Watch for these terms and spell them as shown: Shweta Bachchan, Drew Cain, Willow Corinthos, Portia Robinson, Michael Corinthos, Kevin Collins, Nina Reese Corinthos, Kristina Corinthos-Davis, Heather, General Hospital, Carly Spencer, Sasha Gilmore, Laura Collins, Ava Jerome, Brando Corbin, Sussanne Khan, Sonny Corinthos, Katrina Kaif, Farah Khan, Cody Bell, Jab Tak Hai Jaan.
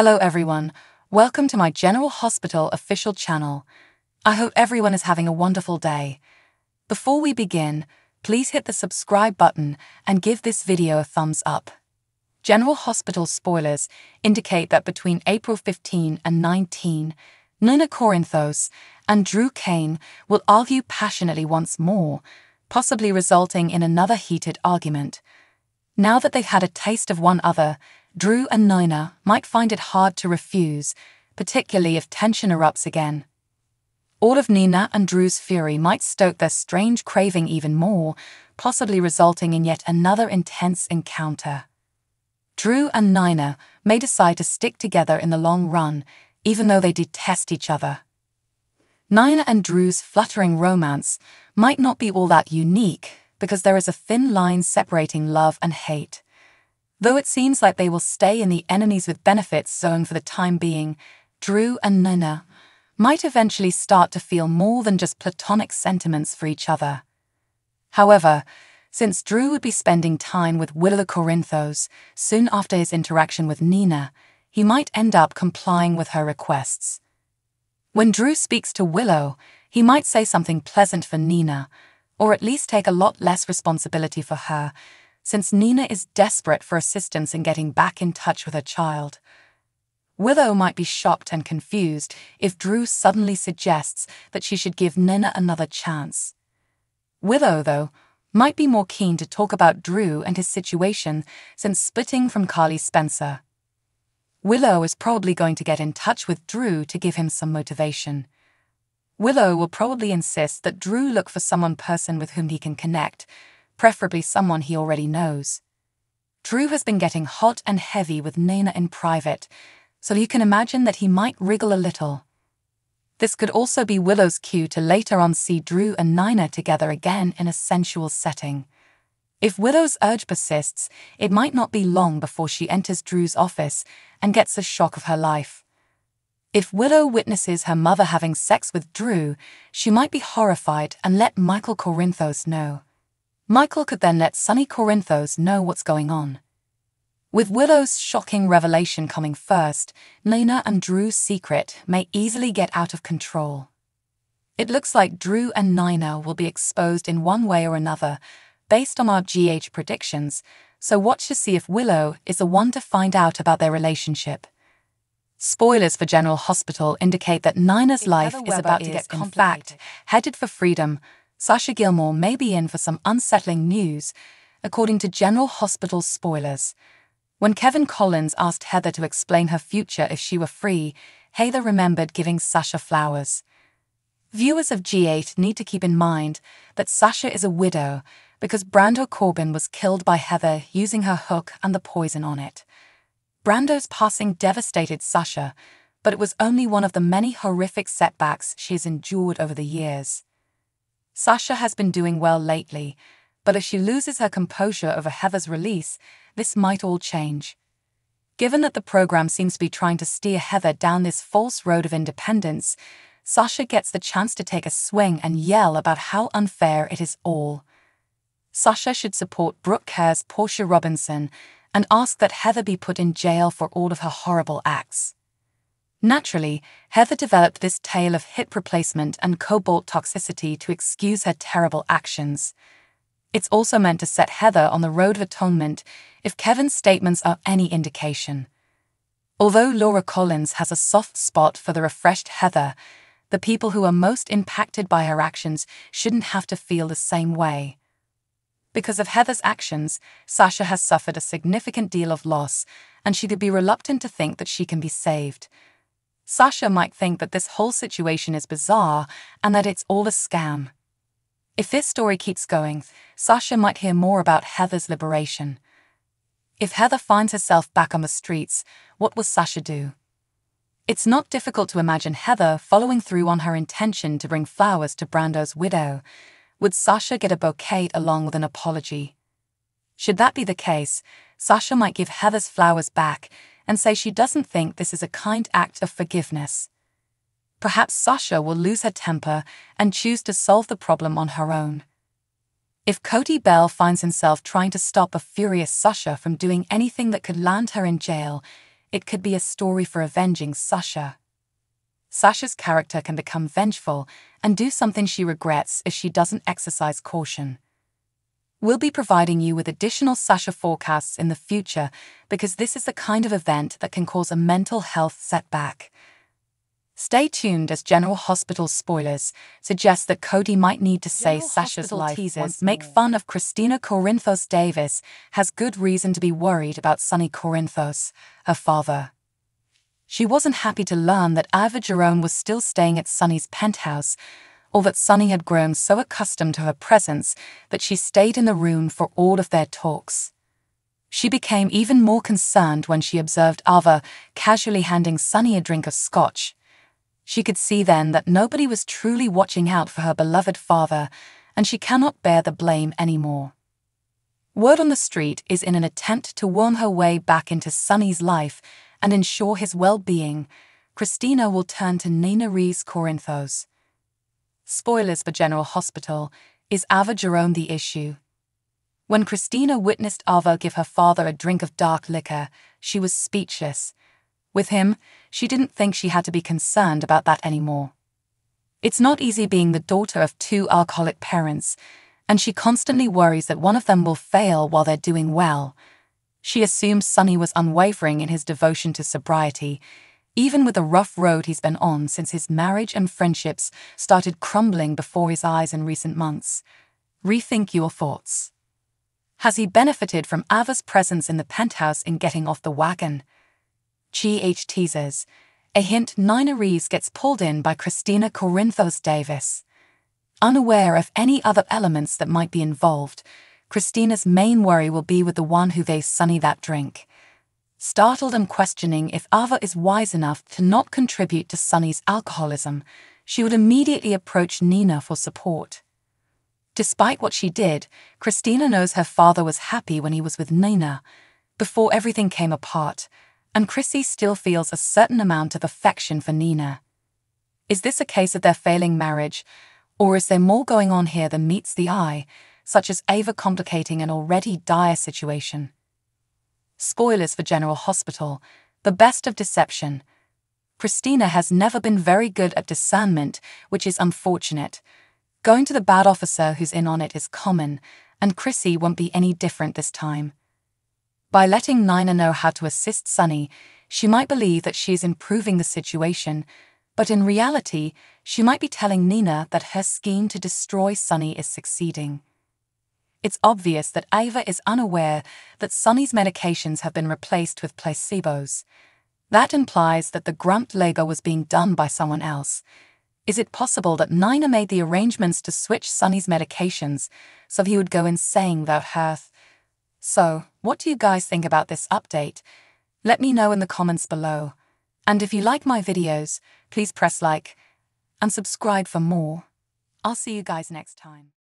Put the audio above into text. Hello everyone, welcome to my General Hospital official channel. I hope everyone is having a wonderful day. Before we begin, please hit the subscribe button and give this video a thumbs up. General Hospital spoilers indicate that between April 15 and 19, Nina Corinthos and Drew Cain will argue passionately once more, possibly resulting in another heated argument. Now that they've had a taste of one other, Drew and Nina might find it hard to refuse, particularly if tension erupts again. All of Nina and Drew's fury might stoke their strange craving even more, possibly resulting in yet another intense encounter. Drew and Nina may decide to stick together in the long run, even though they detest each other. Nina and Drew's fluttering romance might not be all that unique, because there is a thin line separating love and hate. Though it seems like they will stay in the enemies with benefits zone for the time being, Drew and Nina might eventually start to feel more than just platonic sentiments for each other. However, since Drew would be spending time with Willow Corinthos soon after his interaction with Nina, he might end up complying with her requests. When Drew speaks to Willow, he might say something pleasant for Nina, or at least take a lot less responsibility for her, since Nina is desperate for assistance in getting back in touch with her child. Willow might be shocked and confused if Drew suddenly suggests that she should give Nina another chance. Willow, though, might be more keen to talk about Drew and his situation since splitting from Carly Spencer. Willow is probably going to get in touch with Drew to give him some motivation. Willow will probably insist that Drew look for someone with whom he can connect, preferably someone he already knows. Drew has been getting hot and heavy with Nina in private, so you can imagine that he might wriggle a little. This could also be Willow's cue to later on see Drew and Nina together again in a sensual setting. If Willow's urge persists, it might not be long before she enters Drew's office and gets the shock of her life. If Willow witnesses her mother having sex with Drew, she might be horrified and let Michael Corinthos know. Michael could then let Sonny Corinthos know what's going on. With Willow's shocking revelation coming first, Nina and Drew's secret may easily get out of control. It looks like Drew and Nina will be exposed in one way or another, based on our GH predictions, so watch to see if Willow is the one to find out about their relationship. Spoilers for General Hospital indicate that Nina's life is about to get complicated. In fact, headed for freedom. Sasha Gilmore may be in for some unsettling news, according to General Hospital spoilers. When Kevin Collins asked Heather to explain her future if she were free, Heather remembered giving Sasha flowers. Viewers of G8 need to keep in mind that Sasha is a widow because Brando Corbin was killed by Heather using her hook and the poison on it. Brando's passing devastated Sasha, but it was only one of the many horrific setbacks she has endured over the years. Sasha has been doing well lately, but if she loses her composure over Heather's release, this might all change. Given that the program seems to be trying to steer Heather down this false road of independence, Sasha gets the chance to take a swing and yell about how unfair it is all. Sasha should support Brooke Care's Portia Robinson and ask that Heather be put in jail for all of her horrible acts. Naturally, Heather developed this tale of hip replacement and cobalt toxicity to excuse her terrible actions. It's also meant to set Heather on the road of atonement if Kevin's statements are any indication. Although Laura Collins has a soft spot for the refreshed Heather, the people who are most impacted by her actions shouldn't have to feel the same way. Because of Heather's actions, Sasha has suffered a significant deal of loss, and she could be reluctant to think that she can be saved. Sasha might think that this whole situation is bizarre and that it's all a scam. If this story keeps going, Sasha might hear more about Heather's liberation. If Heather finds herself back on the streets, what will Sasha do? It's not difficult to imagine Heather following through on her intention to bring flowers to Brando's widow. Would Sasha get a bouquet along with an apology? Should that be the case, Sasha might give Heather's flowers back and say she doesn't think this is a kind act of forgiveness. Perhaps Sasha will lose her temper and choose to solve the problem on her own. If Cody Bell finds himself trying to stop a furious Sasha from doing anything that could land her in jail, It could be a story for avenging Sasha. Sasha's character can become vengeful and do something she regrets if she doesn't exercise caution. We'll be providing you with additional Sasha forecasts in the future because this is the kind of event that can cause a mental health setback. Stay tuned as General Hospital's spoilers suggest that Cody might need to say Sasha's life teasers make fun of Kristina Corinthos-Davis has good reason to be worried about Sonny Corinthos, her father. She wasn't happy to learn that Ava Jerome was still staying at Sonny's penthouse, or that Sonny had grown so accustomed to her presence that she stayed in the room for all of their talks. She became even more concerned when she observed Ava casually handing Sonny a drink of scotch. She could see then that nobody was truly watching out for her beloved father, and she cannot bear the blame anymore. Word on the street is in an attempt to worm her way back into Sonny's life and ensure his well-being, Kristina will turn to Nina Reese Corinthos. Spoilers for General Hospital, is Ava Jerome the issue? When Kristina witnessed Ava give her father a drink of dark liquor, she was speechless. With him, she didn't think she had to be concerned about that anymore. It's not easy being the daughter of two alcoholic parents, and she constantly worries that one of them will fail while they're doing well. She assumes Sonny was unwavering in his devotion to sobriety, even with the rough road he's been on since his marriage and friendships started crumbling before his eyes in recent months. Rethink your thoughts. Has he benefited from Ava's presence in the penthouse in getting off the wagon? GH teasers. A hint: Nina Reese gets pulled in by Kristina Corinthos-Davis. Unaware of any other elements that might be involved, Kristina's main worry will be with the one who gave Sonny that drink. Startled and questioning if Ava is wise enough to not contribute to Sonny's alcoholism, she would immediately approach Nina for support. Despite what she did, Kristina knows her father was happy when he was with Nina, before everything came apart, and Chrissy still feels a certain amount of affection for Nina. Is this a case of their failing marriage, or is there more going on here than meets the eye, such as Ava complicating an already dire situation? Spoilers for General Hospital, the best of deception. Kristina has never been very good at discernment, which is unfortunate. Going to the bad officer who's in on it is common, and Chrissy won't be any different this time. By letting Nina know how to assist Sonny, she might believe that she's improving the situation, but in reality, she might be telling Nina that her scheme to destroy Sonny is succeeding. It's obvious that Ava is unaware that Sonny's medications have been replaced with placebos. That implies that the grunt labor was being done by someone else. Is it possible that Nina made the arrangements to switch Sonny's medications so he would go insane without her? So, what do you guys think about this update? Let me know in the comments below. And if you like my videos, please press like and subscribe for more. I'll see you guys next time.